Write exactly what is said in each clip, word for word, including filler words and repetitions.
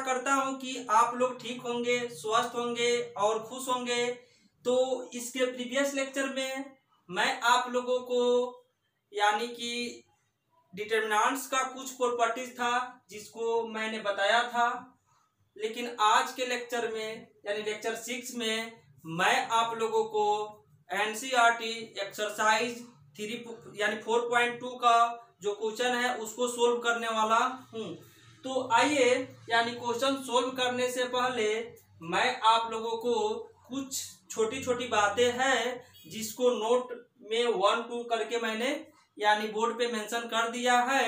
आशा करता हूं कि आप लोग ठीक होंगे, स्वस्थ होंगे और खुश होंगे। तो इसके प्रीवियस लेक्चर में मैं आप लोगों को यानी कि डिटरमिनेंट्स का कुछ प्रॉपर्टीज था जिसको मैंने बताया था, लेकिन आज के लेक्चर में यानी लेक्चर सिक्स में मैं आप लोगों को एनसीईआरटी एक्सरसाइज थ्री यानी फोर पॉइंट टू का जो क्वेश्चन है उसको सोल्व करने वाला हूँ। तो आइए यानी क्वेश्चन सोल्व करने से पहले मैं आप लोगों को कुछ छोटी छोटी बातें हैं जिसको नोट में वन टू करके मैंने यानी बोर्ड पे मेंशन कर दिया है।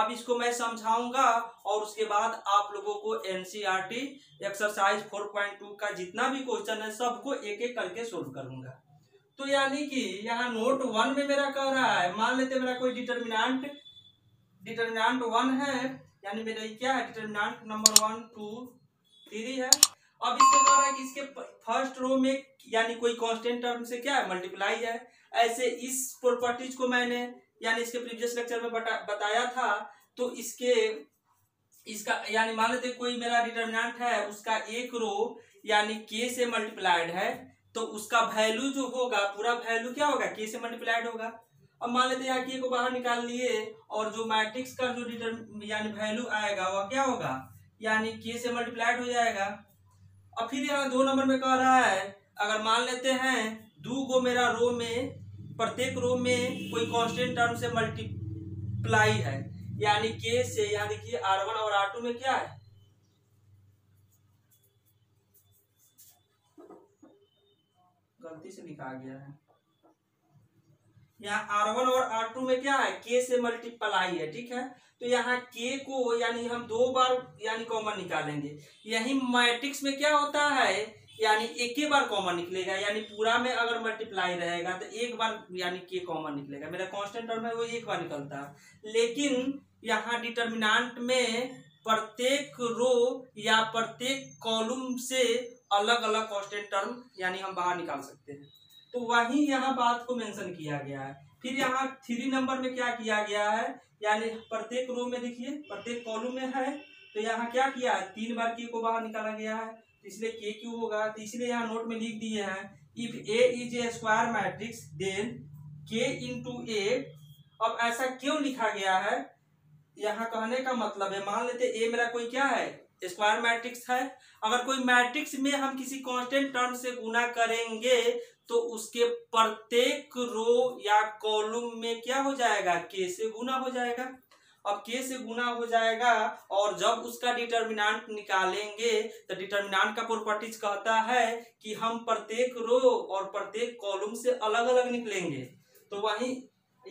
अब इसको मैं समझाऊंगा और उसके बाद आप लोगों को NCERT exercise four point two का जितना भी क्वेश्चन है सबको एक एक करके सोल्व करूंगा। तो यानी कि यहाँ नोट वन में मेरा कह रहा है, मान लेते मेरा कोई डिटरमिनेंट डिटरमिनेंट वन है, यानी मेरा क्या है determinant number one two three है। अब इससे कह रहा है कि इसके फर्स्ट रो में यानी कोई कांस्टेंट टर्म से क्या है मल्टीप्लाई है। ऐसे इस प्रॉपर्टीज को मैंने यानी इसके प्रीवियस लेक्चर में बता, बताया था। तो इसके इसका यानी मान लेते कोई मेरा डिटरमिनेंट है, उसका एक रो यानी के से मल्टीप्लाइड है, तो उसका वैल्यू जो होगा पूरा वैल्यू क्या होगा के से मल्टीप्लाइड होगा। अब मान लेते यहाँ के को बाहर निकाल लिए और जो मैट्रिक्स का जो डिटर्म यानी वैल्यू आएगा वह क्या होगा यानी के से मल्टीप्लाइड हो जाएगा। और फिर यहाँ दो नंबर में कह रहा है अगर मान लेते हैं दो गो मेरा रो में प्रत्येक रो में कोई कांस्टेंट टर्म से मल्टीप्लाई है, यानी के से यहाँ देखिए आर वन और आर टू में क्या है गलती से लिखा गया है, यहाँ आर वन और आर टू में क्या है के से मल्टीप्लाई है, ठीक है। तो यहाँ के को यानी हम दो बार यानी कॉमन निकालेंगे। यही मैट्रिक्स में क्या होता है यानी एक ही बार कॉमन निकलेगा, यानी पूरा में अगर मल्टीप्लाई रहेगा तो एक बार यानी के कॉमन निकलेगा। मेरा कांस्टेंट टर्म है वो एक बार निकलता है, लेकिन यहाँ डिटरमिनेंट में प्रत्येक रो या प्रत्येक कॉलम से अलग अलग कांस्टेंट टर्म यानी हम बाहर निकाल सकते हैं। तो वही यहाँ बात को मेंशन किया गया है। फिर यहाँ थ्री नंबर में क्या किया गया है यानी प्रत्येक रो में देखिए प्रत्येक कॉलम में है, तो यहाँ क्या किया है तीन बार के को बाहर निकाला गया है, इसलिए के क्यू होगा। तो इसलिए यहाँ नोट में लिख दिए हैं if A is a square matrix then K into A. अब ऐसा क्यों लिखा गया है, यहाँ कहने का मतलब है मान लेते ए मेरा कोई क्या है स्क्वायर मैट्रिक्स है, अगर कोई मैट्रिक्स में हम किसी कांस्टेंट टर्म से गुना करेंगे तो उसके प्रत्येक रो या कॉलम में क्या हो जाएगा के से गुना हो जाएगा। अब के से गुना हो जाएगा और जब उसका डिटरमिनेंट निकालेंगे तो डिटरमिनेंट का प्रॉपर्टीज कहता है कि हम प्रत्येक रो और प्रत्येक कॉलम से अलग अलग निकलेंगे। तो वहीं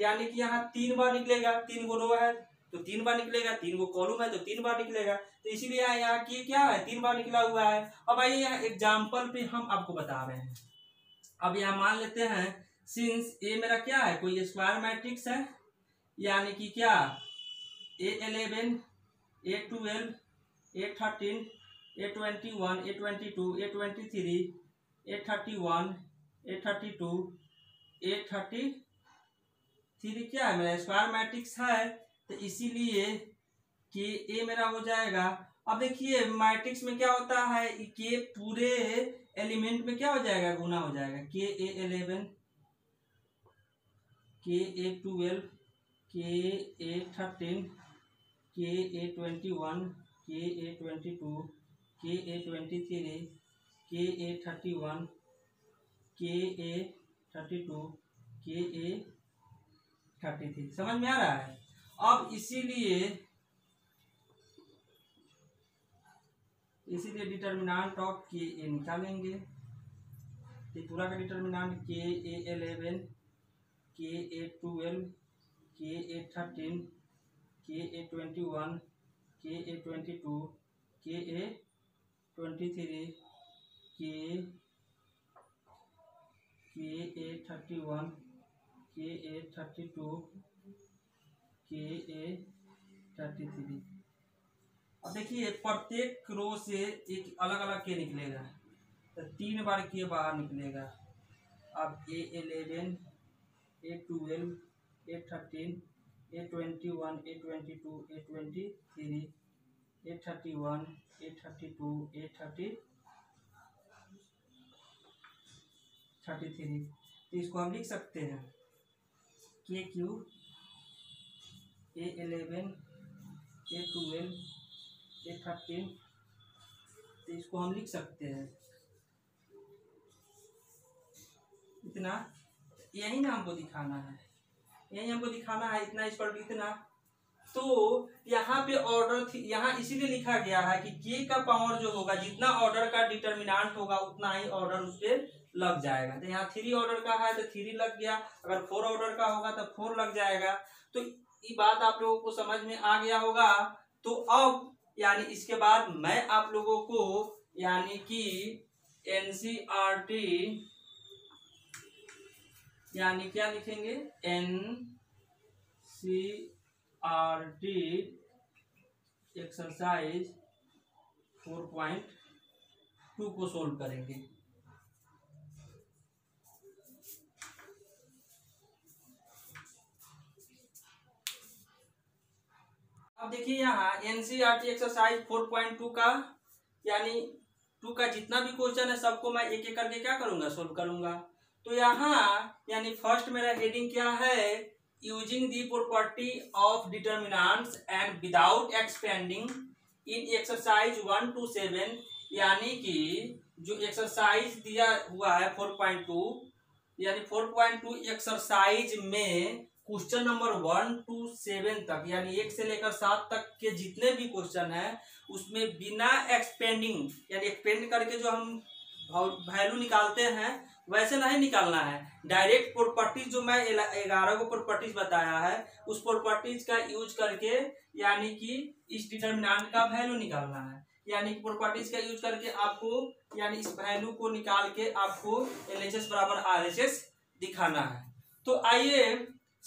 यानी कि यहाँ तीन बार निकलेगा, तीन गो रो है तो तीन बार निकलेगा, तीन गो कॉलम है तो तीन बार निकलेगा, तो इसीलिए यहाँ के क्या है तीन बार निकला हुआ है। अब आइए यहाँ एग्जाम्पल पे हम आपको बता रहे हैं। अब यहाँ मान लेते हैं सिंस ए मेरा क्या है कोई स्क्वायर मैट्रिक्स है, यानी कि क्या A eleven A twelve A thirteen A twenty one A twenty two A twenty three A thirty one A thirty two A thirty three क्या है मेरा स्क्वायर मैट्रिक्स है, तो इसीलिए के ए मेरा हो जाएगा। अब देखिए मैट्रिक्स में क्या होता है के पूरे एलिमेंट में क्या हो जाएगा गुना हो जाएगा, के ए एलेवन के ए ट्वेल्व के ए थर्टीन के ए ट्वेंटी वन के ए ट्वेंटी टू के ए ट्वेंटी थ्री के ए थर्टी वन के ए थर्टी टू के ए थर्टी थ्री समझ में आ रहा है। अब इसीलिए इसीलिए डिटरमिनेंट ऑफ के ए निकालेंगे, तो पूरा का डिटरमिनेंट के ए एलेवन के ए ट्वेल्व के ए थर्टीन के ए ट्वेंटी वन के ए ट्वेंटी टू के ए ट्वेंटी थ्री के के ए थर्टी वन के ए थर्टी टू के ए थर्टी थ्री। अब देखिए प्रत्येक रो से एक अलग अलग के निकलेगा, तो तीन बार के बाहर निकलेगा। अब A eleven A twelve A thirteen A twenty one A twenty two A twenty three A thirty one, A thirty two, A thirty three. तो इसको हम लिख सकते हैं के Q A eleven A twelve A thirteen. तो इसको हम लिख सकते हैं इतना, यही ना हमको दिखाना है, यही हमको दिखाना है इतना इस पर इतना। तो यहाँ पे ऑर्डर थी, यहाँ इसीलिए लिखा गया है कि के का पावर जो होगा जितना ऑर्डर का डिटरमिनेंट होगा उतना ही ऑर्डर उस पर लग जाएगा। तो यहाँ थ्री ऑर्डर का है तो थ्री लग गया, अगर फोर ऑर्डर का होगा तो फोर लग जाएगा। तो ये बात आप लोगों को समझ में आ गया होगा। तो अब यानी इसके बाद मैं आप लोगों को यानी कि एनसीईआरटी यानी क्या लिखेंगे, NCERT exercise four point two को सोल्व करेंगे। अब देखिए यहाँ NCERT exercise four point two का यानी टू का जितना भी क्वेश्चन है सबको मैं एक एक करके क्या करूँगा, सोल्व करूँगा। तो यहाँ यानी फर्स्ट मेरा हेडिंग क्या है, using the property of determinants and without expanding in exercise one two seven. यानी कि जो एक्सरसाइज दिया हुआ है फोर पॉइंट टू यानी फोर पॉइंट टू एक्सरसाइज में question number one two seven तक यानी एक से लेकर सात तक के जितने भी क्वेश्चन हैं उसमें बिना एक्सपेंडिंग यानी एक्सपेंड करके जो हम वैल्यू निकालते हैं वैसे नहीं निकालना है, डायरेक्ट प्रॉपर्टीज जो मैं ग्यारह को प्रॉपर्टीज बताया है उस प्रॉपर्टीज का यूज करके यानी कि इस डिटरमिनेंट का वैल्यू निकालना है। यानी कि प्रॉपर्टीज का यूज करके आपको यानी इस वैल्यू को निकाल के आपको एल एच एस बराबर आर एच एस दिखाना है। तो आइए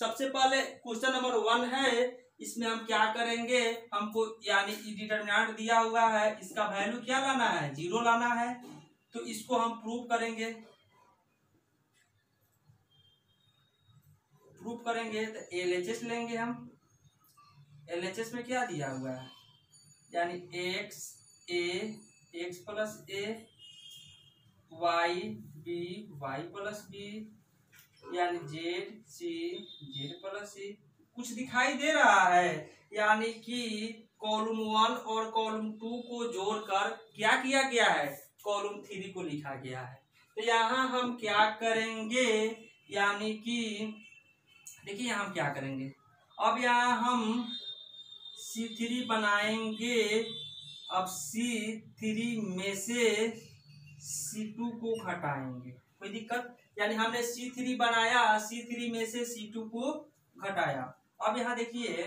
सबसे पहले क्वेश्चन नंबर वन है, इसमें हम क्या करेंगे, हमको यानी डिटरमिनेंट दिया हुआ है इसका वैल्यू क्या लाना है, जीरो लाना है। तो इसको हम प्रूव करेंगे, प्रूव करेंगे तो एल एच एस लेंगे हम। एल एच एस में क्या दिया हुआ है यानी X A X plus A, Y B Y plus B, यानी जेड सी जेड प्लस सी। कुछ दिखाई दे रहा है यानी कि कॉलम वन और कॉलम टू को जोड़कर क्या किया गया है, कॉलम थ्री को लिखा गया है। तो यहाँ हम क्या करेंगे यानी कि देखिए यहाँ हम क्या करेंगे, अब यहाँ हम सी थ्री बनाएंगे। अब सी थ्री में से सी टू को घटाएंगे, कोई दिक्कत, यानी हमने सी थ्री बनाया, सी थ्री में से सी टू को घटाया। अब यहाँ देखिए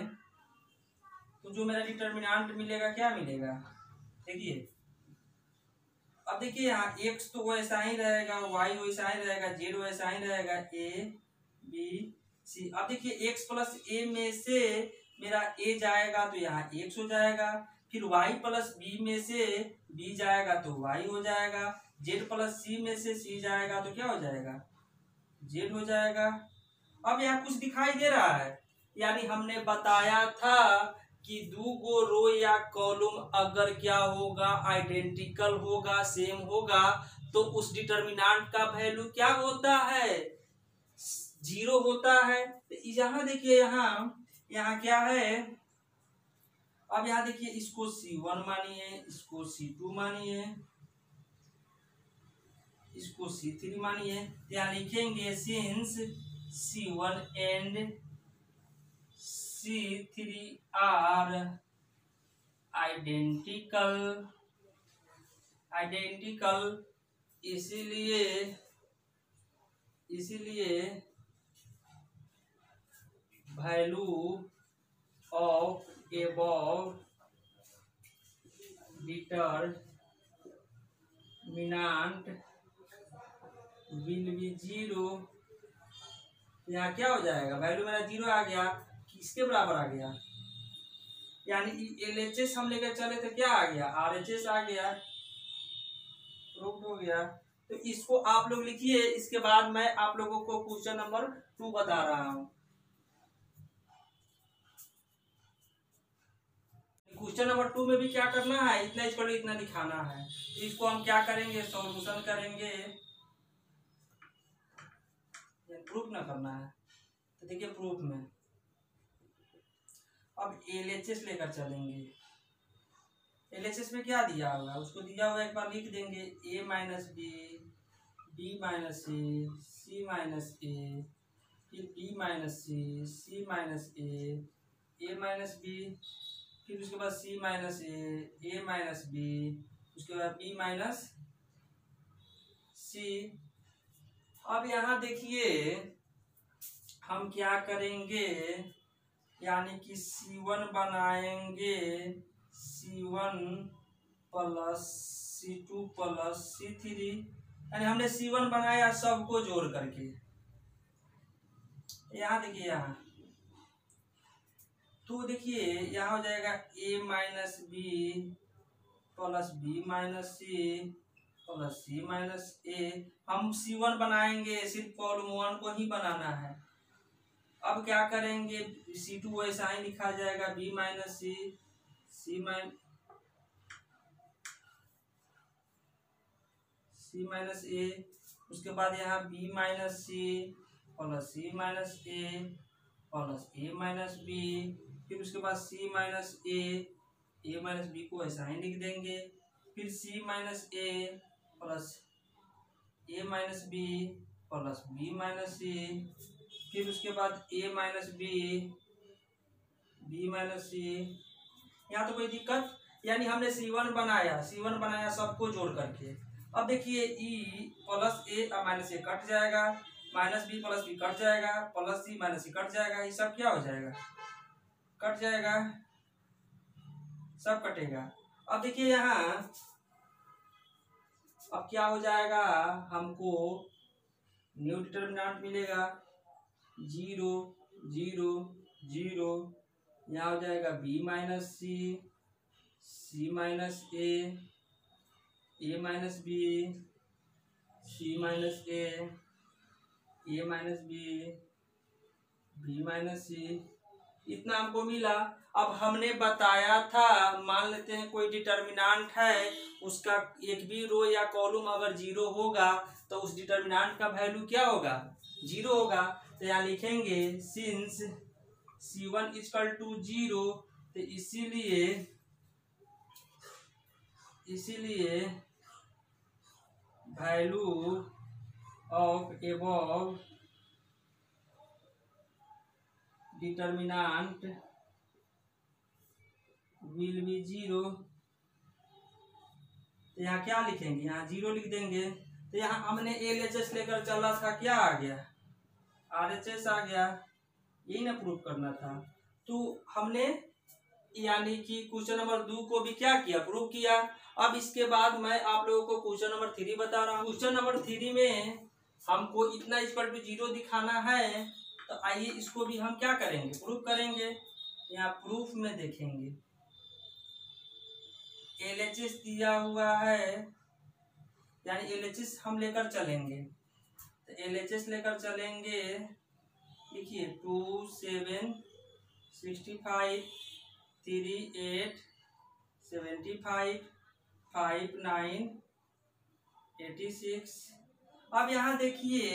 तो जो मेरा डिटरमिनेंट मिलेगा क्या मिलेगा, देखिए अब देखिए यहाँ x तो वैसा ही रहेगा, y वैसा ही रहेगा, z वैसा ही रहेगा, a b c। अब देखिए x प्लस a में से मेरा a जाएगा तो यहाँ x हो जाएगा, फिर y प्लस b में से b जाएगा तो y हो जाएगा, जेड प्लस सी में से सी जाएगा तो क्या हो जाएगा, जेड हो जाएगा। अब यहाँ कुछ दिखाई दे रहा है यानी हमने बताया था कि दो गो रो या कॉलम अगर क्या होगा, आइडेंटिकल होगा, सेम होगा तो उस डिटरमिनेंट का वैल्यू क्या होता है, जीरो होता है। यहाँ देखिए यहाँ यहाँ क्या है, अब यहाँ देखिए इसको सी वन मानिए, इसको सी टू मानिए, इसको सी थ्री मानिए। यहाँ लिखेंगे since C one and C three are identical identical इसीलिए इसीलिए value of above determinant will be zero. यहाँ क्या हो जाएगा, वैल्यू मेरा जीरो आ गया, किसके बराबर आ गया, यानी एल एच एस हम लेकर चले तो क्या आ गया, आर एच एस आ गया, प्रूफ हो गया। तो इसको आप लोग लिखिए, इसके बाद मैं आप लोगों को क्वेश्चन नंबर टू बता रहा हूँ। क्वेश्चन नंबर टू में भी क्या करना है, इतना इक्वल टू इतना दिखाना है। इसको हम क्या करेंगे, सॉल्यूशन करेंगे, प्रूफ ना करना है। तो देखिए प्रूफ में अब एलएचएस लेकर चलेंगे। एलएचएस में क्या दिया हुआ है, उसको दिया हुआ एक बार लिख देंगे A minus B, B minus A, C minus ए, फिर B minus C, C minus A, A minus B, फिर उसके बाद सी minus A, A minus B, उसके बाद बी माइनस सी। अब यहाँ देखिए हम क्या करेंगे, यानी कि सी वन बनाएंगे C one plus C two plus C three, यानी हमने सी वन बनाया सबको जोड़ करके। यहाँ देखिए, यहाँ तो देखिए यहाँ हो जाएगा ए minus B plus B minus सी प्लस सी माइनस ए। हम सी वन बनाएंगे, सिर्फ कॉलम वन को ही बनाना है। अब क्या करेंगे, सी टू वैसा ही लिखा जाएगा बी माइनस सी, सी माइन सी माइनस ए, उसके बाद यहाँ बी माइनस सी प्लस सी माइनस ए प्लस ए माइनस बी, फिर उसके बाद सी minus A, A minus B को ऐसा ही लिख देंगे, फिर सी माइनस ए प्लस ए minus B plus B minus सी, फिर उसके बाद a minus B, B minus सी। यहाँ तो कोई दिक्कत, यानी हमने c वन बनाया c वन बनाया सबको जोड़ करके। अब देखिए e प्लस ए और माइनस ए कट जाएगा, minus B plus B cut जाएगा, प्लस सी माइनस सी कट जाएगा, ये सब क्या हो जाएगा, कट जाएगा, सब कटेगा। अब देखिए यहाँ अब क्या हो जाएगा, हमको न्यू डिटर्मिनेंट मिलेगा जीरो जीरो जीरो। यहाँ हो जाएगा b minus C, C minus A, A minus B, C minus A, A minus B, B minus सी, इतना हमको मिला। अब हमने बताया था, मान लेते हैं कोई डिटर्मिनेंट है, उसका एक भी रो या कॉलम अगर जीरो होगा तो उस डिटर्मिनेंट का वैल्यू क्या होगा, जीरो होगा। तो यहाँ लिखेंगे since C one equal to zero, तो इसीलिए इसीलिए value of above determinant will be zero. तो यहाँ क्या लिखेंगे, यहाँ जीरो लिख देंगे। तो यहाँ हमने एल एच एस लेकर चला था, क्या आ गया, आर एच एस आ गया, यही ना प्रूफ करना था। तो हमने यानी कि क्वेश्चन नंबर दो को भी क्या किया, प्रूव किया। अब इसके बाद मैं आप लोगों को क्वेश्चन नंबर थ्री बता रहा हूँ। क्वेश्चन नंबर थ्री में हमको इतना इक्वल टू जीरो दिखाना है, तो आइए इसको भी हम क्या करेंगे, प्रूफ करेंगे। यहाँ प्रूफ में देखेंगे एल एच एस दिया हुआ है, यानी एल एच एस हम लेकर चलेंगे। एल एच एस लेकर चलेंगे, देखिए two seven sixty five, three eight seventy five, five nine eighty six. अब यहाँ देखिए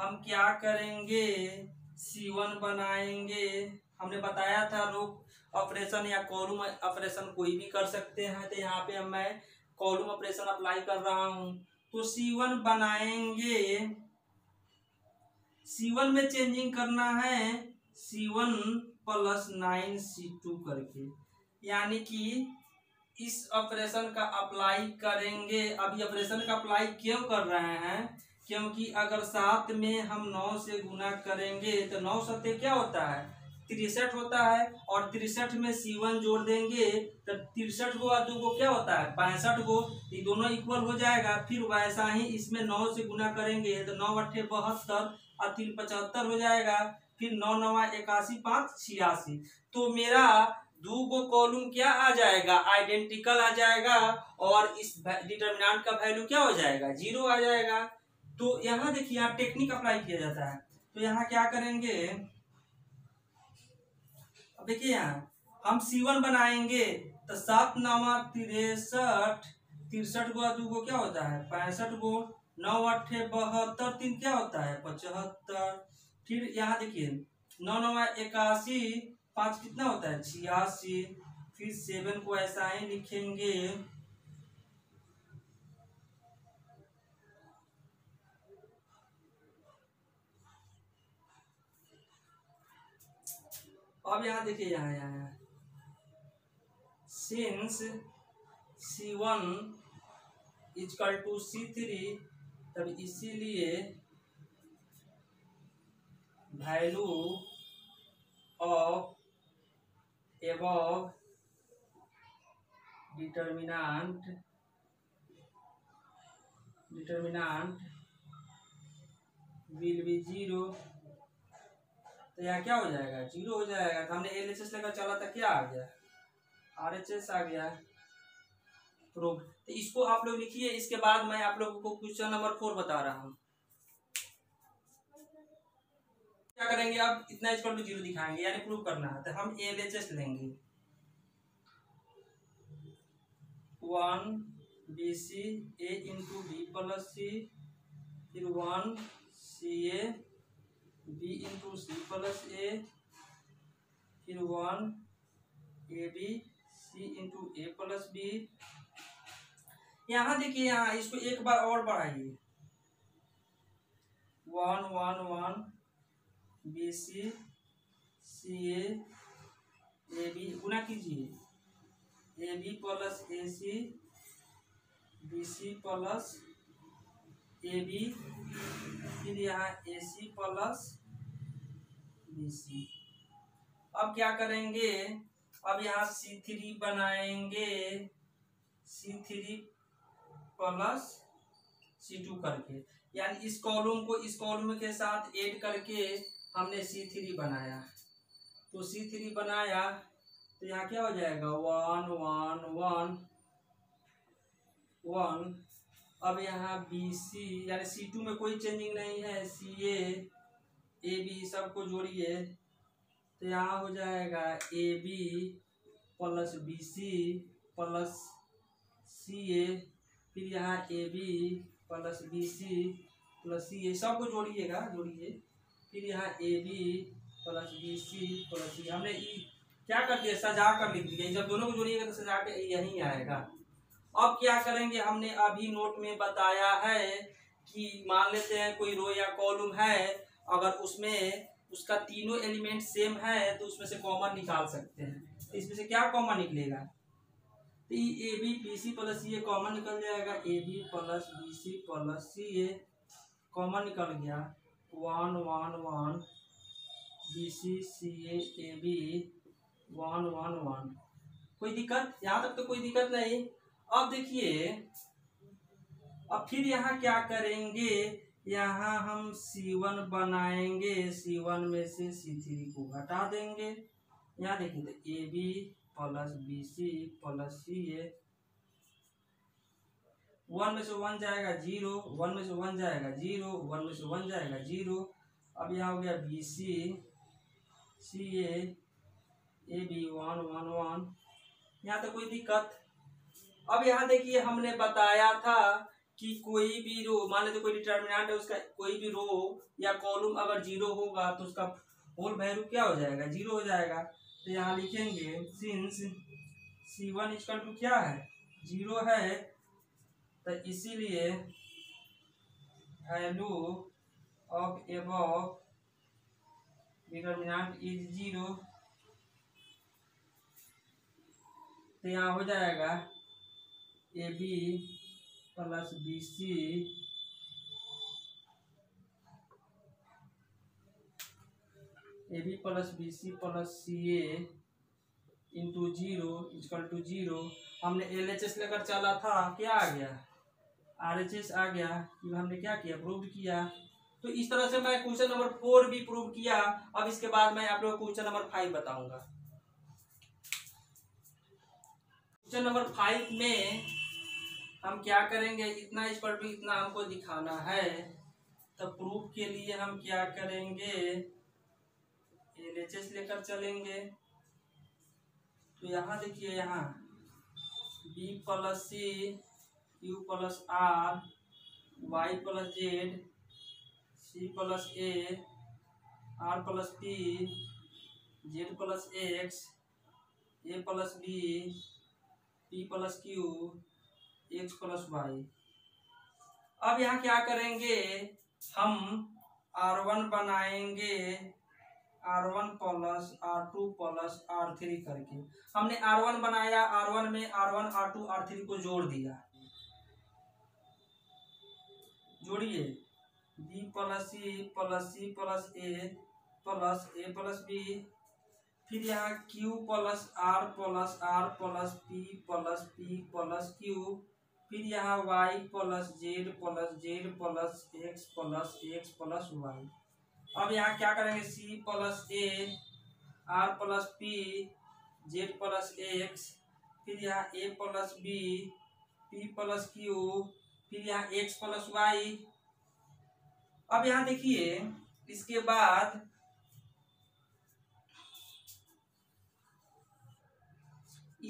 हम क्या करेंगे, सी वन बनाएंगे। हमने बताया था लोग ऑपरेशन या कॉलम ऑपरेशन कोई भी कर सकते हैं, तो यहाँ पे मैं कॉलम ऑपरेशन अप्लाई कर रहा हूँ। तो सी वन बनाएंगे, सी वन में चेंजिंग करना है C one plus nine C two करके, यानी कि इस ऑपरेशन का अप्लाई करेंगे। अभी ऑपरेशन का अप्लाई क्यों कर रहे हैं, क्योंकि अगर सात में हम नौ से गुना करेंगे तो नौ सत्ते क्या होता है, तिरसठ होता है, और तिरसठ में सी वन जोड़ देंगे तो तिरसठ को और दो को क्या होता है, पैंसठ को, ये दोनों इक्वल हो जाएगा। फिर वैसा ही इसमें नौ से गुना करेंगे तो नौ अट्ठे बहत्तर और तीन पचहत्तर हो जाएगा, फिर नौ नवा इक्यासी, पाँच छियासी। तो मेरा दो को कॉलम क्या आ जाएगा, आइडेंटिकल आ जाएगा, और इस डिटर्मिनेंट का वैल्यू क्या हो जाएगा, जीरो आ जाएगा। तो यहाँ देखिए यहाँ टेक्निक अप्लाई किया जाता है। तो यहाँ क्या करेंगे, देखिए यहाँ हम सी वन बनाएंगे तो सात नवा तिरसठ, तिरसठ गो दूगो क्या होता है पैंसठ गो, नौ अट्ठे बहत्तर, तीन क्या होता है पचहत्तर। फिर यहाँ देखिए नौ नवा इक्यासी, पाँच कितना होता है छियासी। फिर सेवन को ऐसा ही लिखेंगे, अब यहाँ देखिए यहाँ यहाँ since C one equal to C three, तब इसीलिए value of above determinant determinant will be zero. तो यहाँ क्या हो जाएगा जीरो हो जाएगा। तो हमने एल एच एस लेकर चला था, क्या आ गया आर एच एस आ गया प्रूफ। तो इसको आप लोग लिखिए, इसके बाद मैं आप लोगों को क्वेश्चन नंबर फोर बता रहा हूँ। क्या करेंगे आप इतना इक्वल टू जीरो दिखाएंगे यानी प्रूफ करना है। तो हम एल एच एस लेंगे one B C A into B plus सी, फिर one C A B into C plus A, फिर one A B C into A plus B. यहाँ देखिए यहाँ इसको एक बार और बढ़ाइए one one one B C C A A B गुना कीजिए A B plus A C B C plus A B, फिर यहाँ ए सी प्लस बी सी। अब क्या करेंगे अब यहाँ सी थ्री बनाएंगे C three plus C two करके, यानी इस कॉलम को इस कॉलम के साथ ऐड करके हमने सी थ्री बनाया। तो सी थ्री बनाया तो यहाँ क्या हो जाएगा वन वन वन वन। अब यहाँ बी सी यानी सी टू में कोई चेंजिंग नहीं है, सी ए ए बी सबको जोड़िए तो यहाँ हो जाएगा A B plus B C plus C A, फिर यहाँ A B plus B C plus C A सबको जोड़िएगा जोड़िए, फिर यहाँ A B plus B C plus C. हमने ई क्या कर दिया सजा कर लिख दिया, जब दोनों को जोड़िएगा तो सजा के यहीं आएगा। अब क्या करेंगे हमने अभी नोट में बताया है कि मान लेते हैं कोई रो या कॉलम है, अगर उसमें उसका तीनों एलिमेंट सेम है तो उसमें से कॉमन निकाल सकते हैं। तो इसमें से क्या कॉमन निकलेगा तो A B B C plus C A common निकल जाएगा, A B plus B C plus C A common निकल गया one one one B C C A A B one one one. कोई दिक्कत यहाँ तक तो कोई दिक्कत नहीं। अब देखिए अब फिर यहाँ क्या करेंगे यहाँ हम सी वन बनाएंगे, सी वन में से सी थ्री को हटा देंगे। यहाँ देखिए तो A B plus B C plus C A, one में से वन जाएगा जीरो, वन में से वन जाएगा जीरो, वन में से वन जाएगा जीरो। अब यहाँ हो गया B C C A A B one one one, यहाँ तो कोई दिक्कत। अब यहाँ देखिए हमने बताया था कि कोई भी रो मान लेते कोई डिटर्मिनेंट है उसका कोई भी रो या कॉलम अगर जीरो होगा तो उसका होल वैल्यू क्या हो जाएगा जीरो हो जाएगा। तो यहाँ लिखेंगे since C one equal to क्या है जीरो है, तो इसीलिए value of above determinant is zero. तो यहाँ हो जाएगा A B plus B C A B plus B C plus C A into zero equal to zero. हमने एल एच एस लेकर चला था, क्या आ गया आर एच एस आ गया, फिर हमने क्या किया प्रूव किया। तो इस तरह से मैं क्वेश्चन नंबर फोर भी प्रूव किया। अब इसके बाद मैं आप लोग को क्वेश्चन नंबर फाइव बताऊंगा। क्वेश्चन नंबर फाइव में हम क्या करेंगे इतना इक्वल टू इतना हमको दिखाना है, तो प्रूफ के लिए हम क्या करेंगे एल एच एस लेकर चलेंगे तो यहाँ देखिए, यहाँ B plus C, Q plus are, Y plus Z, C plus A, are plus P, Z plus x, A plus B, P plus Q, x plus Y. अब यहाँ क्या करेंगे, हम आर वन बनाएंगे, R one plus R two plus R three करके। हमने R one बनाया, are one में R one are two R three को जोड़ दिया। जोड़िए B plus C plus C plus a plus a plus b, फिर यहाँ q plus r plus r plus p plus p plus q, फिर यहाँ y plus z plus z plus x plus x plus Y. अब यहाँ क्या करेंगे, c plus A, are plus P, Z plus x, फिर यहाँ a plus B, P plus q, फिर यहाँ एक्स प्लस वाई। अब यहाँ देखिए, इसके बाद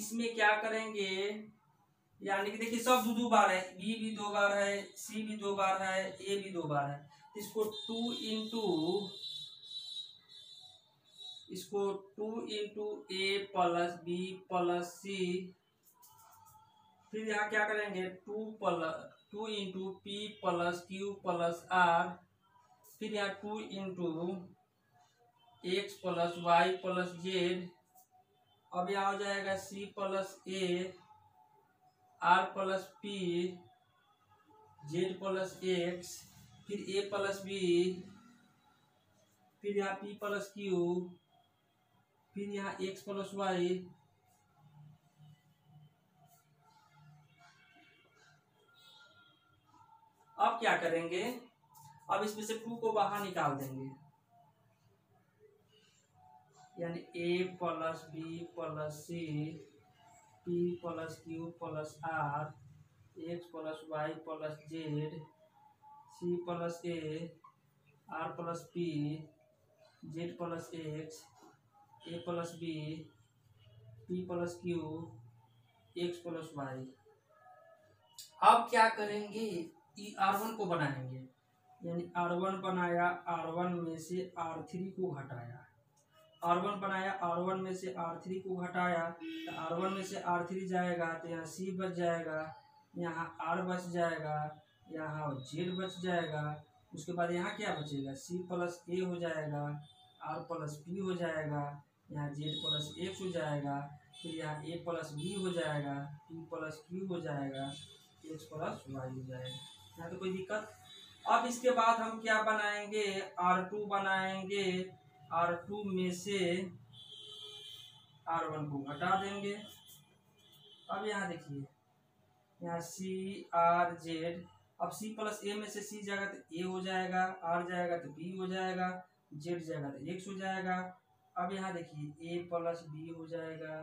इसमें क्या करेंगे, यानी कि देखिए सब दो दो बार है, बी भी दो बार है, सी भी दो बार है, ए भी दो बार है। इसको टू इंटू इसको टू इंटू ए प्लस बी प्लस सी, फिर यहाँ क्या करेंगे two plus two into p plus q plus r, फिर यहाँ two into x plus y plus z. अब यहाँ हो जाएगा c plus A, are plus P, Z plus x, फिर ए प्लस बी, फिर यहाँ पी प्लस क्यू, फिर यहाँ एक्स प्लस वाई। अब क्या करेंगे, अब इसमें से टू को बाहर निकाल देंगे, यानी a plus B plus c, p plus q plus r, x plus y plus Z, C plus A, are plus P, Z plus x, A plus B, P plus Q, x plus Y. अब क्या करेंगे, are one को बनाएंगे, यानी are one बनाया, are one में से are three को हटाया, आर वन बनाया, आर वन में से आर थ्री को हटाया, तो आर वन में से आर थ्री जाएगा तो यहाँ सी बच जाएगा, यहाँ आर बच जाएगा, यहाँ जेड बच जाएगा। उसके बाद यहाँ क्या बचेगा, सी प्लस ए हो जाएगा, आर प्लस पी हो जाएगा, यहाँ जेड प्लस एक्स हो जाएगा, फिर यहाँ ए प्लस बी हो जाएगा, पी प्लस क्यू हो जाएगा, एक्स प्लस वाई हो जाएगा। यहाँ तो कोई दिक्कत। अब इसके बाद हम क्या बनाएंगे, आर टू बनाएंगे, आर टू में से आर वन को हटा देंगे। अब यहाँ देखिए, यहाँ सी आर जेड, अब सी प्लस ए में से सी जाएगा तो ए हो जाएगा, आर जाएगा तो बी हो जाएगा, जेड जाएगा तो एक्स हो जाएगा। अब यहाँ देखिए, ए प्लस बी हो जाएगा,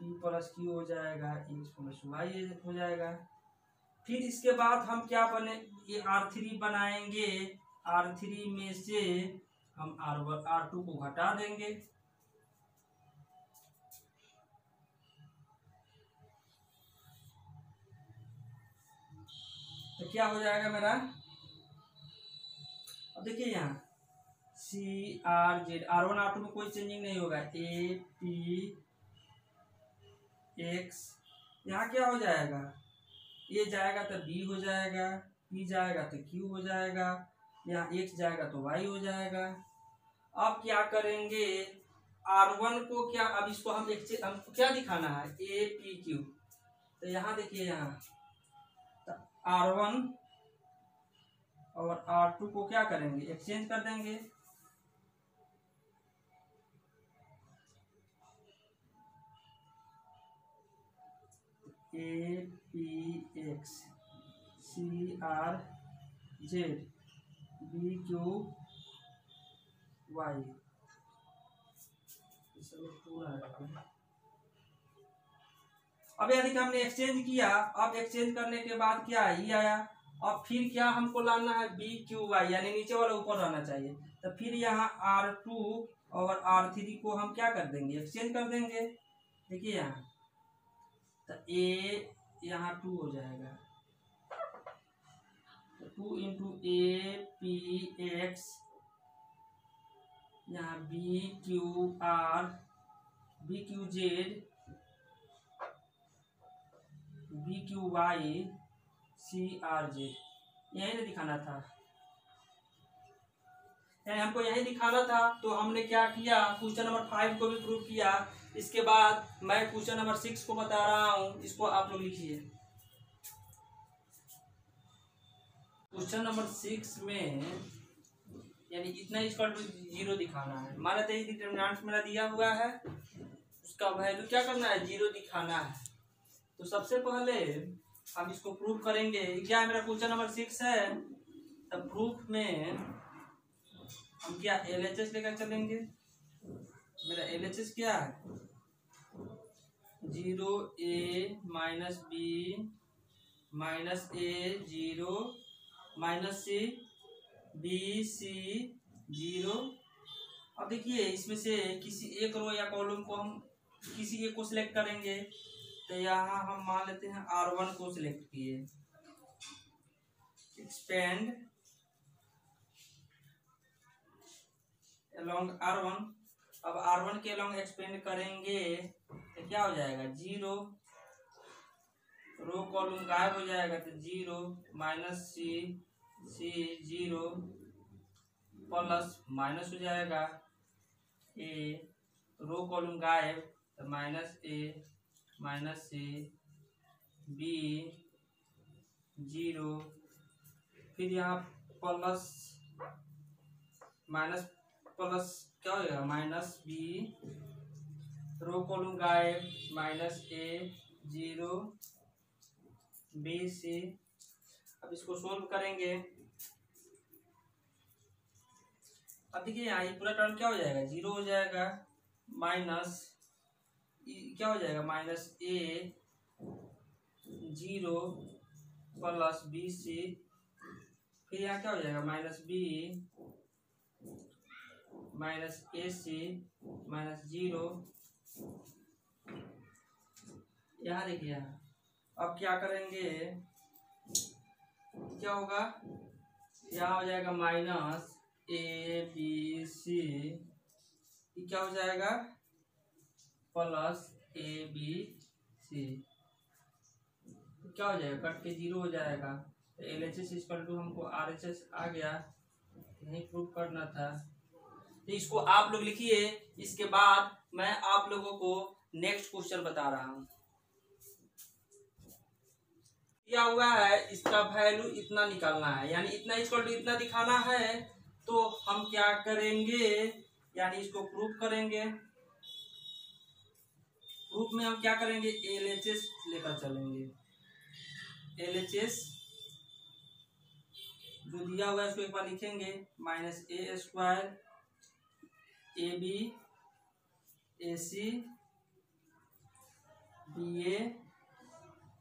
पी प्लस क्यू हो जाएगा, एक्स प्लस वाई हो जाएगा। फिर इसके बाद हम क्या बने, ये आर थ्री बनाएंगे, आर थ्री में से हम आर वन आर टू को घटा देंगे। तो क्या हो जाएगा मेरा, अब देखिए यहाँ c r z, are one are two में कोई चेंजिंग नहीं होगा, ए पी एक्स। यहाँ क्या हो जाएगा, ए जाएगा तो बी हो जाएगा, पी जाएगा तो क्यू हो जाएगा, यहाँ एक्स जाएगा तो वाई हो जाएगा। अब क्या करेंगे, आर वन को क्या, अब इसको हम एक हमको क्या दिखाना है, ए पी क्यू। तो यहाँ देखिए, यहाँ तो आर वन और आर टू को क्या करेंगे, एक्सचेंज कर देंगे। A p x, c r z, b q y, पूरा। अब यदि हमने एक्सचेंज किया, अब एक्सचेंज करने के बाद क्या ये आया, और फिर क्या हमको लाना है, बी क्यू वाई, यानी नीचे वाला ऊपर रहना चाहिए। तो फिर यहाँ आर टू और आर थ्री को हम क्या कर देंगे, एक्सचेंज कर देंगे। देखिए यहाँ तो ए यहाँ टू हो जाएगा, तो two into a p x, यहाँ b q r b q z b q y c r z, यही नहीं दिखाना था, यानी हमको यही दिखाना था। तो हमने क्या किया, क्वेश्चन नंबर फाइव को भी प्रूव किया। इसके बाद मैं क्वेश्चन नंबर सिक्स को बता रहा हूँ, इसको आप लोग लिखिए। क्वेश्चन नंबर सिक्स में यानी इतना इक्वल टू जीरो दिखाना है। माना तो डिटरमिनेंट मेरा दिया हुआ है, उसका वैल्यू क्या करना है, जीरो दिखाना है। तो सबसे पहले हम इसको प्रूव करेंगे। क्या मेरा क्वेश्चन नंबर सिक्स है, तब प्रूफ में हम क्या एल एच एस लेकर चलेंगे। मेरा एल एच एस क्या है, zero a minus B minus a zero minus C B c zero. अब देखिए इसमें से किसी एक रो या कॉलम को हम किसी एक को सिलेक्ट करेंगे। तो यहाँ हम मान लेते हैं आर वन को सिलेक्ट किए, एक्सपेंड along आर वन। अब आर वन के along एक्सपेंड करेंगे तो क्या हो जाएगा, जीरो रो कॉलम गायब हो जाएगा, तो जीरो माइनस सी सी जीरो प्लस माइनस हो जाएगा ए रो कॉलम गायब, तो माइनस ए माइनस सी बी जीरो, फिर यहाँ प्लस माइनस प्लस क्या होगा, माइनस बी रो कॉलम गायब minus a zero b c. अब इसको सोल्व करेंगे। अब देखिए यहाँ ये पूरा टर्म क्या हो जाएगा, जीरो हो जाएगा, माइनस क्या हो जाएगा, minus a zero plus B c, फिर यहाँ क्या हो जाएगा, माइनस बी माइनस ए सी माइनस जीरो। यहाँ देखिए अब क्या करेंगे, क्या होगा, यहाँ हो जाएगा माइनस ए बी सी, क्या हो जाएगा प्लस ए बी सी, क्या हो जाएगा कट के जीरो हो जाएगा। तो L H S equal to हमको आर एच एस आ गया, नहीं प्रूव करना था। तो इसको आप लोग लिखिए। इसके बाद मैं आप लोगों को नेक्स्ट क्वेश्चन बता रहा हूँ। दिया हुआ है इसका वैल्यू इतना निकालना है, यानी इतना इक्वल टू इतना दिखाना है। तो हम क्या करेंगे, यानी इसको प्रूफ करेंगे। प्रूफ में हम क्या करेंगे, एल एच एस लेकर चलेंगे। एल एच एस जो दिया हुआ है इसको एक बार लिखेंगे, minus A square a b a C b a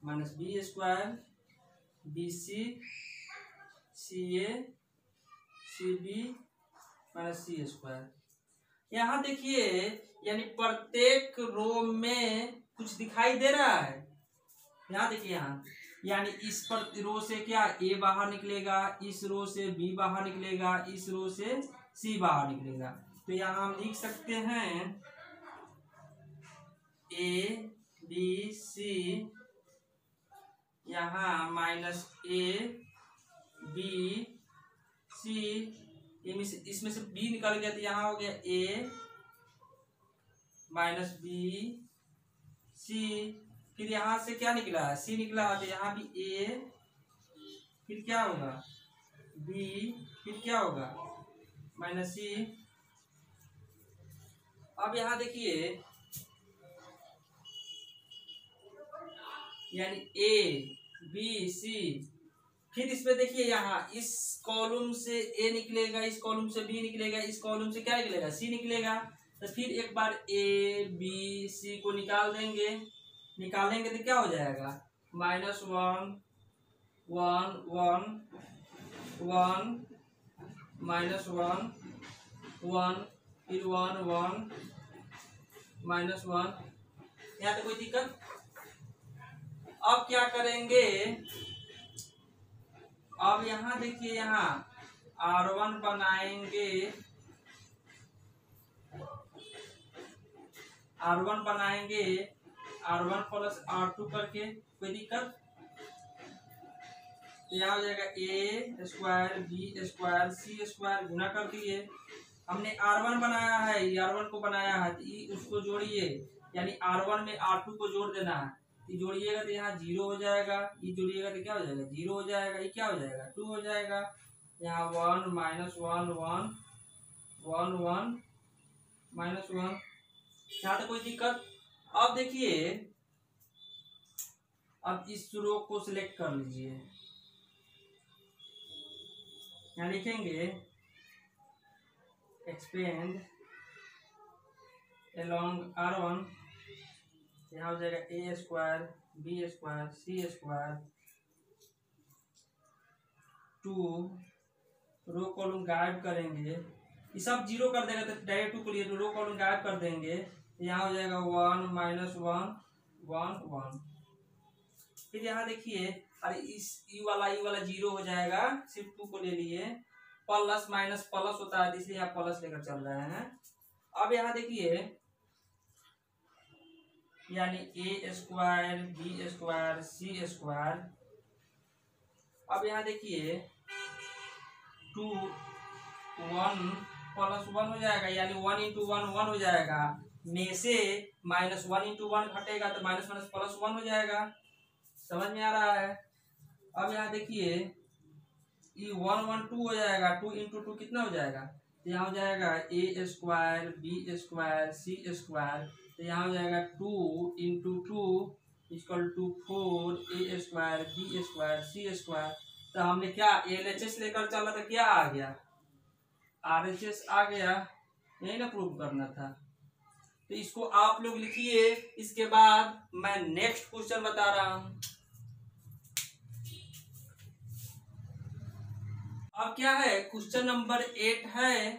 minus B square b C C a C b minus C square. यहाँ देखिए यानी प्रत्येक रो में कुछ दिखाई दे रहा है। यहाँ देखिए यहाँ यानी इस पर रो से क्या ए बाहर निकलेगा, इस रो से बी बाहर निकलेगा, इस रो से सी बाहर निकलेगा। तो यहाँ हम लिख सकते हैं ए बी सी, यहाँ माइनस ए बी सी, इसमें से बी निकल गया तो यहाँ हो गया ए माइनस बी सी, फिर यहाँ से क्या निकला, सी निकला, तो यहाँ भी ए, फिर क्या होगा बी, फिर क्या होगा माइनस सी। अब यहाँ देखिए यानी ए बी सी, फिर इसमें देखिए यहाँ इस कॉलम से ए निकलेगा, इस कॉलम से बी निकलेगा, इस कॉलम से क्या निकलेगा, सी निकलेगा। तो फिर एक बार ए बी सी को निकाल देंगे, निकालेंगे तो क्या हो जाएगा, minus one one one one minus one one फिर वन वन माइनस वन यहाँ पे कोई दिक्कत। अब क्या करेंगे, अब यहाँ देखिए यहाँ आर वन बनाएंगे, आर वन बनाएंगे R one plus R two करके, कोई दिक्कत। क्या हो जाएगा ए स्क्वायर बी स्क्वायर सी स्क्वायर गुना कर दिए, हमने आर वन बनाया है आर वन को बनाया है तो उसको जोड़िए, यानी आर वन में आर टू को जोड़ देना है, ये जोड़िएगा तो यहाँ जीरो हो जाएगा, ये जोड़िएगा तो क्या हो जाएगा जीरो हो जाएगा, ये क्या हो जाएगा टू हो जाएगा, यहाँ one minus one one one one minus one, यहाँ तो कोई दिक्कत। अब देखिए अब इस रो को सिलेक्ट कर लीजिए, यहाँ लिखेंगे एक्सपेंड एलोंग आर वन, यहाँ हो जाएगा ए स्क्वायर बी स्क्वायर सी स्क्वायर टू, रो कॉलम गायब करेंगे, ये सब जीरो कर देगा तो डायरेक्ट टू को लिए रो कॉलम गायब कर देंगे, यहाँ हो जाएगा one minus one one one, फिर यहाँ देखिए अरे इस ई वाला ई वाला जीरो हो जाएगा, सिर्फ टू को ले लिए, प्लस माइनस प्लस होता है इसलिए यहाँ प्लस लेकर चल रहे हैं। अब यहाँ देखिए यानी ए स्क्वायर बी स्क्वायर सी स्क्वायर, अब यहाँ देखिए टू वन प्लस वन हो जाएगा, यानी वन इंटू वन वन हो जाएगा, में से माइनस वन इंटू वन घटेगा तो माइनस माइनस प्लस वन हो जाएगा, समझ में आ रहा है। अब यहाँ देखिए ये वन वन टू हो जाएगा, टू इंटू टू कितना हो जाएगा, तो यहाँ हो जाएगा ए स्क्वायर बी स्क्वायर सी स्क्वायर, तो यहाँ हो जाएगा two into two equal to four A square B square C square, तो हमने क्या एल एच एस लेकर चला तो क्या आ गया आर एच एस आ गया, यही ना प्रूव करना था। तो इसको आप लोग लिखिए, इसके बाद मैं नेक्स्ट क्वेश्चन बता रहा हूँ। अब क्या है क्वेश्चन नंबर एट है,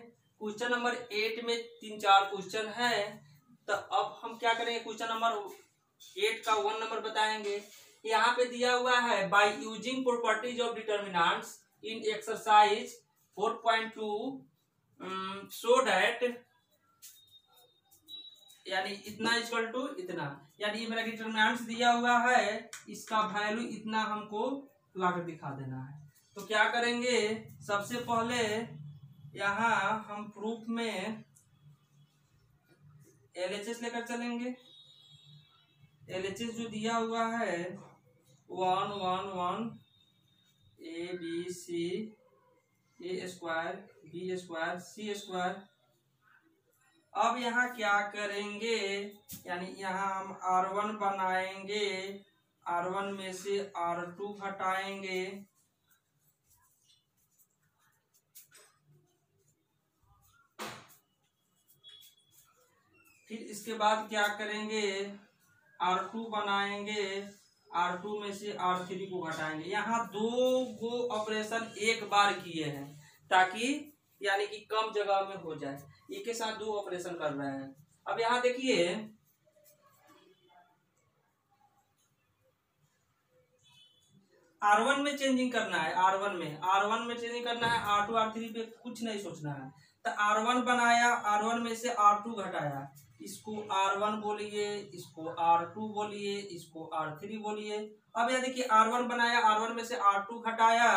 क्वेश्चन नंबर एट में तीन चार क्वेश्चन है, तो अब हम क्या करेंगे क्वेश्चन नंबर एट का वन नंबर बताएंगे। यहाँ पे दिया हुआ है by using properties of determinants in exercise four point two show that, यानी इतना इक्वल टू इतना, यानी मेरा डिटर्मिनेंट्स दिया हुआ है इसका वैल्यू इतना हमको लाकर दिखा देना है। तो क्या करेंगे सबसे पहले यहाँ हम प्रूफ में एलएचएस लेकर चलेंगे, एलएचएस जो दिया हुआ है one one one A B C A square B square C square, अब यहाँ क्या करेंगे यानी यहाँ हम आर वन बनाएंगे, आर वन में से आर टू घटाएंगे, फिर इसके बाद क्या करेंगे आर टू बनाएंगे, आर टू में से आर थ्री को घटाएंगे। यहाँ दो गो ऑपरेशन एक बार किए हैं ताकि यानी कि कम जगह में हो जाए, इसके साथ दो ऑपरेशन कर रहे हैं। अब यहाँ देखिए आर वन में चेंजिंग करना है, आर वन में आर वन में चेंजिंग करना है, आर टू आर थ्री पे कुछ नहीं सोचना है, तो आर वन बनाया आर वन में से आर टू घटाया, इसको आर वन बोलिए, इसको आर टू बोलिए, इसको आर थ्री बोलिए। अब यहाँ देखिए आर वन बनाया आर वन में से आर टू घटाया,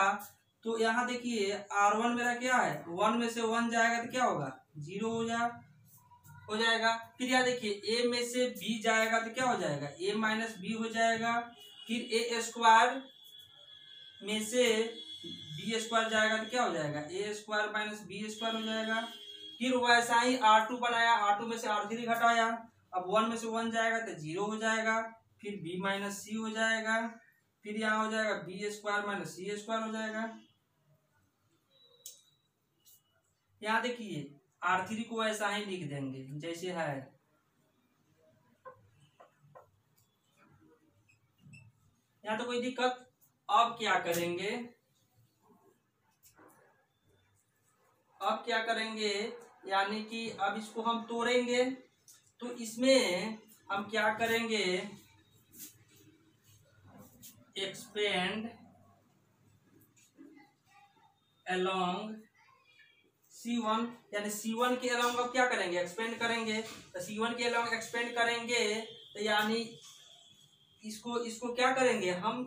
तो यहाँ देखिए आर वन मेरा क्या है वन में से वन जाएगा तो क्या होगा जीरो हो जा हो जाएगा, फिर यहाँ देखिए a में से b जाएगा तो क्या हो जाएगा a माइनस बी हो जाएगा, फिर a स्क्वायर में से बी स्क्वायर जाएगा तो क्या हो जाएगा ए स्क्वायर माइनस बी स्क्वायर हो जाएगा, फिर वैसा ही आर टू बनाया आर टू में से आर थ्री घटाया, अब वन में से वन जाएगा तो जीरो हो जाएगा, फिर बी माइनस सी हो जाएगा, फिर यहाँ हो जाएगा बी स्क्वायर माइनस सी स्क्वायर हो जाएगा। यहाँ देखिए आर थ्री को वैसा ही लिख देंगे जैसे है, यहाँ तो कोई दिक्कत। अब क्या करेंगे अब क्या करेंगे यानी कि अब इसको हम तोड़ेंगे, तो इसमें हम क्या करेंगे, एक्सपेंड अलोंग सी वन, यानी सी वन के अलोंग अब क्या करेंगे, एक्सपेंड करेंगे। तो सी वन के अलोंग एक्सपेंड करेंगे तो यानी इसको इसको क्या करेंगे, हम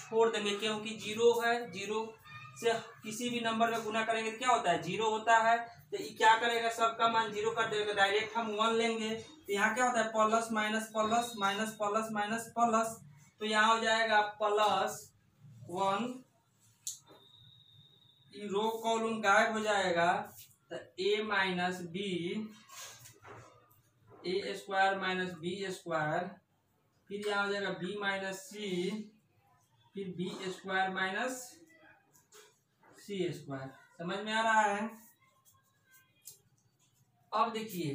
छोड़ देंगे, क्योंकि जीरो है, जीरो से किसी भी नंबर का गुना करेंगे तो क्या होता है, जीरो होता है। तो ये क्या करेगा, सबका मान जीरो कर देगा, डायरेक्ट हम वन लेंगे। तो यहाँ क्या होता है, plus minus plus minus plus minus plus, तो यहाँ हो जाएगा प्लस वन, रो कॉलम गायब हो जाएगा। तो A minus B, A square minus B square, फिर यहाँ हो जाएगा बी माइनस सी, फिर बी स्क्वायर माइनस सी स्क्वायर। समझ में आ रहा है। अब देखिए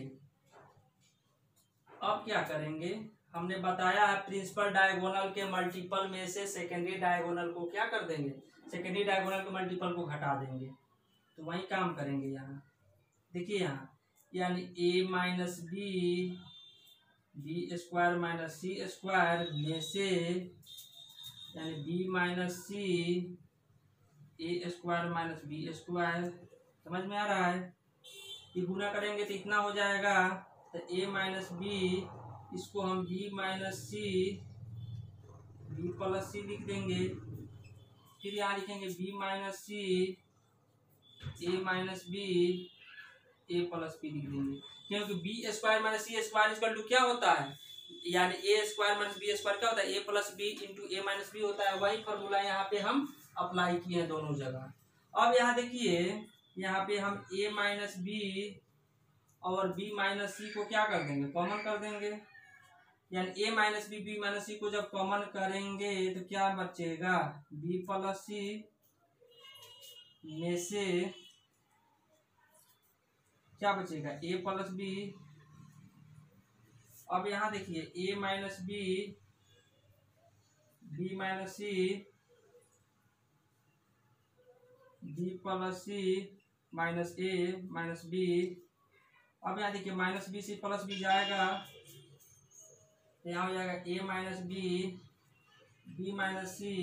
अब क्या करेंगे, हमने बताया है प्रिंसिपल डायगोनल के मल्टीपल में से सेकेंडरी डायगोनल को क्या कर देंगे, सेकेंडरी डायगोनल के मल्टीपल को घटा देंगे। तो वही काम करेंगे यहाँ, देखिए यहाँ, यानी a minus B B square minus C square में से, यानी b माइनस सी ए स्क्वायर माइनस बी स्क्वायर। समझ में आ रहा है। ये गुना करेंगे तो इतना हो जाएगा, तो a माइनस बी, इसको हम b minus C B plus सी लिख देंगे, फिर यहाँ लिखेंगे b minus c a minus B A plus B लिख देंगे, क्योंकि B square minus C square equal to क्या होता है, यानी ए स्क्वायर माइनस बी स्क्वायर क्या होता है, ए प्लस बी इंटू ए माइनस बी होता है। वही फॉर्मूला यहाँ पे हम अप्लाई किए हैं दोनों जगह। अब यहाँ देखिए, यहाँ पे हम a माइनस बी और b माइनस सी को क्या कर देंगे, कॉमन कर देंगे, यानी a minus B B minus सी को जब कॉमन करेंगे तो क्या बचेगा, b प्लस सी में से क्या बचेगा, a प्लस बी। अब यहाँ देखिए a minus B B minus C B plus C minus A minus B. अब यहाँ देखिए minus B C plus B जाएगा, यहाँ हो जाएगा ए माइनस बी बी माइनस सी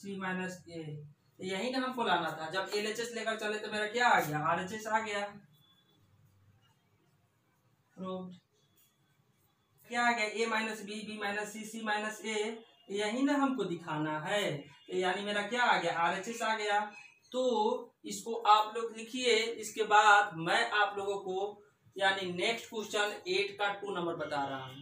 सी माइनस ए। यही ना हमको लाना था, जब एल एच एस लेकर चले तो मेरा क्या आ गया, आर एच एस आ गया, क्या आ गया, ए माइनस बी बी माइनस सी सी माइनस ए। यही ना हमको दिखाना है, यानी मेरा क्या आ गया, आर एच एस आ गया। तो इसको आप लोग लिखिए। इसके बाद मैं आप लोगों को यानी नेक्स्ट क्वेश्चन एट का टू नंबर बता रहा हूँ।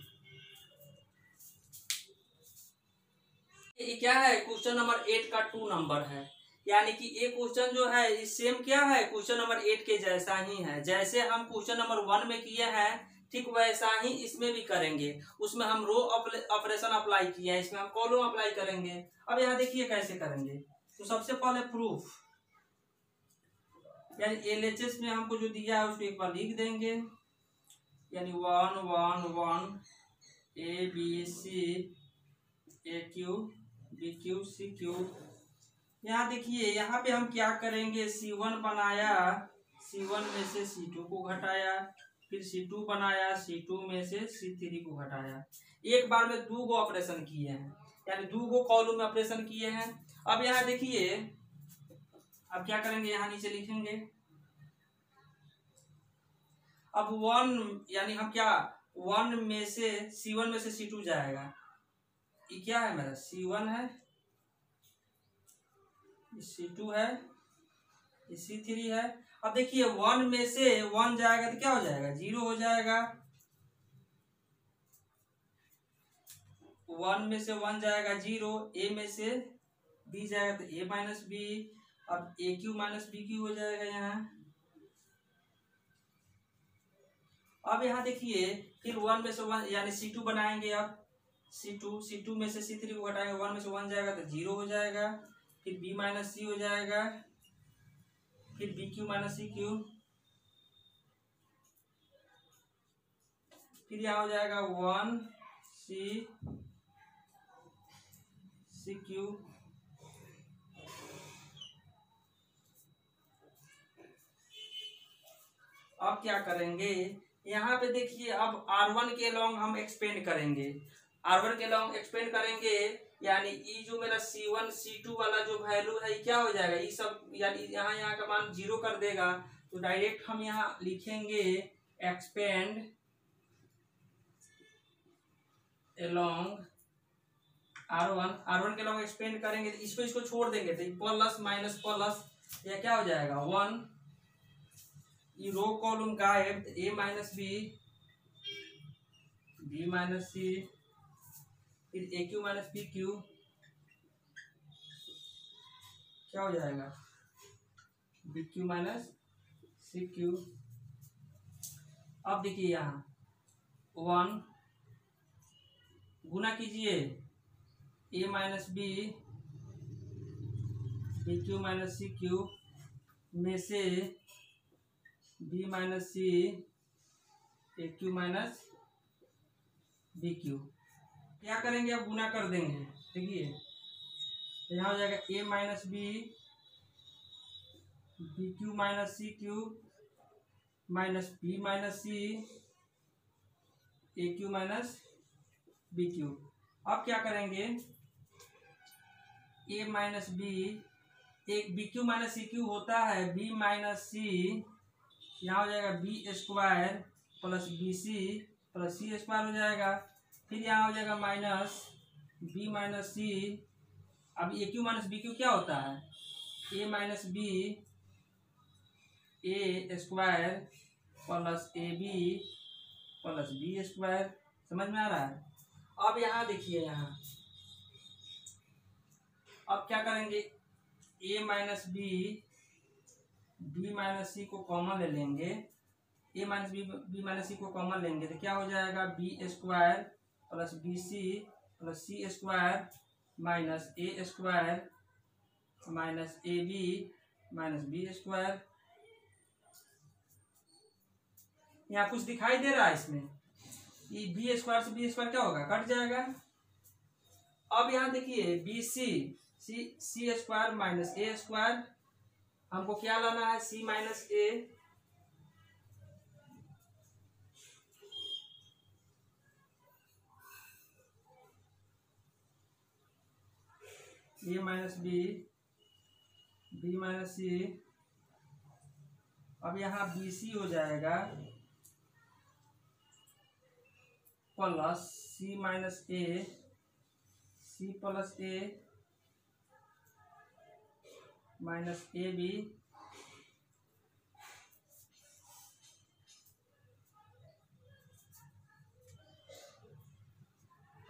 ये क्या है, क्वेश्चन नंबर एट का टू नंबर है, यानी कि ये क्वेश्चन जो है ये सेम क्या है, क्वेश्चन नंबर एट के जैसा ही है। जैसे हम क्वेश्चन नंबर वन में किए हैं ठीक वैसा ही इसमें भी करेंगे। उसमें हम रो ऑपरेशन अप्लाई किया है, इसमें हम कॉलम अप्लाई करेंगे। अब यहाँ देखिए कैसे करेंगे। तो सबसे पहले प्रूफ, यानी एलएचएस में हमको जो दिया है उसको एक बार लिख देंगे, यानी one one one A B C A cube B cube C cube. यहाँ देखिए यहाँ पे हम क्या करेंगे, सी वन बनाया, सी वन में से सी टू को घटाया, फिर सी टू बनाया, सी टू में से सी थ्री को घटाया। एक बार में दो गो ऑपरेशन किए हैं, यानी दो गो कॉलम में ऑपरेशन किए हैं। अब यहाँ देखिए अब क्या करेंगे, यहाँ नीचे लिखेंगे। अब वन, यानी हम क्या, वन में से सी वन में से सी टू जाएगा, ये क्या है मेरा सी वन है, सी टू है, सी थ्री है। अब देखिए वन में से वन जाएगा तो क्या हो जाएगा, जीरो हो जाएगा। वन में से वन जाएगा जीरो, ए में से बी जाएगा तो ए माइनस बी, अब ए क्यू माइनस बी क्यू हो जाएगा यहाँ। अब यहाँ देखिए फिर वन में से वन यानी सी टू बनाएंगे, अब सी टू सी टू में से सी थ्री को घटाएंगे, वन में से वन जाएगा तो जीरो हो जाएगा, फिर बी माइनस सी हो जाएगा, फिर बी क्यू माइनस सी क्यू, फिर यहाँ हो जाएगा वन सी सी क्यू, अब क्या करेंगे यहाँ पे देखिए अब आर वन के लॉन्ग हम एक्सपेंड करेंगे, आर वन के लॉन्ग एक्सपेंड करेंगे यानी ई जो मेरा सी वन सी टू वाला जो वैल्यू है क्या हो जाएगा, ये सब यानी यहाँ यहाँ का मान जीरो कर देगा। तो डायरेक्ट हम यहाँ लिखेंगे expand along R one, R one के लॉन्ग एक्सपेंड करेंगे तो इसको इसको छोड़ देंगे तो प्लस माइनस प्लस यह क्या हो जाएगा वन, ये रो कॉलम का है ए माइनस बी बी माइनस सी फिर ए क्यू माइनस पी क्यू क्या हो जाएगा बी क्यू माइनस सी क्यू। अब देखिए यहाँ वन गुना कीजिए ए minus B B cube minus सी क्यू में से बी माइनस सी ए क्यू माइनस बी क्यू क्या करेंगे अब गुना कर देंगे। देखिए यहाँ हो जाएगा ए minus B B cube minus सी क्यू माइनस बी माइनस सी ए क्यू माइनस बी क्यू। अब क्या करेंगे ए माइनस बी एक बी क्यू माइनस सी क्यू होता है बी माइनस सी यहाँ हो जाएगा B square plus B C plus सी स्क्वायर हो जाएगा, फिर यहाँ हो जाएगा माइनस बी माइनस सी। अब ए क्यू माइनस बी क्यू क्या होता है ए minus B A square plus A B plus B square, समझ में आ रहा है। अब यहाँ देखिए यहाँ अब क्या करेंगे ए माइनस बी बी माइनस सी को कॉमन ले लेंगे, A minus B B minus सी को कॉमन लेंगे तो क्या हो जाएगा B square plus B C plus C square minus A square minus A B minus B square. यहाँ कुछ दिखाई दे रहा है इसमें ये बी स्क्वायर से बी स्क्वायर क्या होगा कट जाएगा। अब यहाँ देखिए बी सी सी सी स्क्वायर माइनस ए स्क्वायर हमको क्या लाना है c minus A A minus B B minus सी। अब यहाँ बी सी हो जाएगा plus c minus A c plus A minus A B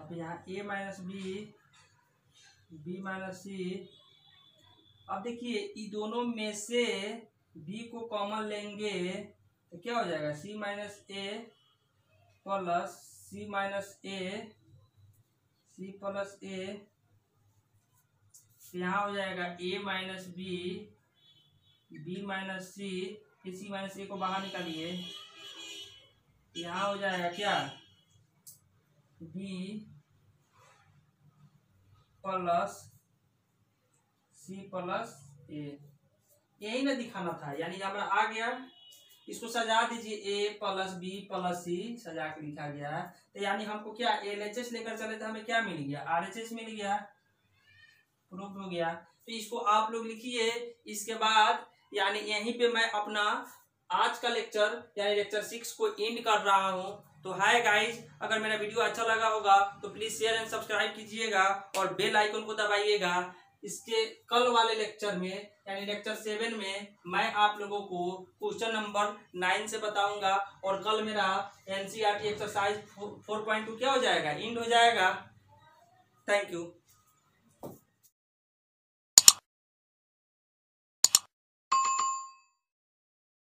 अब यहाँ A minus B B minus सी। अब देखिए ये दोनों में से बी को कॉमन लेंगे तो क्या हो जाएगा C minus A plus C minus A C plus A, यहाँ हो जाएगा a minus B B minus सी फिर सी माइनस ए को बाहर निकालिए यहाँ हो जाएगा क्या b plus C plus A. यही ना दिखाना था यानी हमारा आ गया, इसको सजा दीजिए a plus B plus C सजा के लिखा गया। तो यानी हमको क्या एल एच एस लेकर चले तो हमें क्या मिल गया आर एच एस मिल गया, प्रूफ हो गया। तो इसको आप लोग लिखिए। इसके बाद यानी यहीं पे मैं अपना आज का लेक्चर यानी लेक्चर सिक्स को एंड कर रहा हूँ। तो हाय गाइज, अगर मेरा वीडियो अच्छा लगा होगा तो प्लीज़ शेयर एंड सब्सक्राइब कीजिएगा और बेल आइकन को दबाइएगा। इसके कल वाले लेक्चर में यानी लेक्चर सेवन में मैं आप लोगों को क्वेश्चन नंबर नाइन से बताऊंगा और कल मेरा N C R T exercise four point two क्या हो जाएगा एंड हो जाएगा। Thank you.